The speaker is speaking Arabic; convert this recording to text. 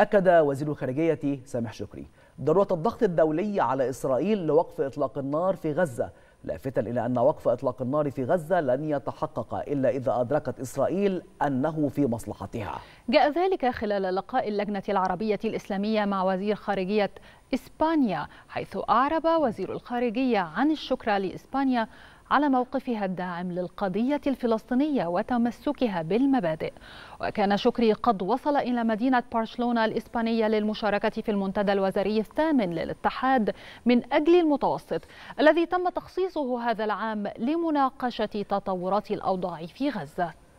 أكد وزير الخارجية سامح شكري ضرورة الضغط الدولي على إسرائيل لوقف إطلاق النار في غزة، لافتا إلى أن وقف إطلاق النار في غزة لن يتحقق إلا إذا أدركت إسرائيل أنه في مصلحتها. جاء ذلك خلال لقاء اللجنة العربية الإسلامية مع وزير خارجية إسبانيا، حيث أعرب وزير الخارجية عن الشكر لإسبانيا على موقفها الداعم للقضية الفلسطينية وتمسكها بالمبادئ. وكان شكري قد وصل إلى مدينة برشلونة الإسبانية للمشاركة في المنتدى الوزاري الثامن للاتحاد من أجل المتوسط الذي تم تخصيصه هذا العام لمناقشة تطورات الأوضاع في غزة.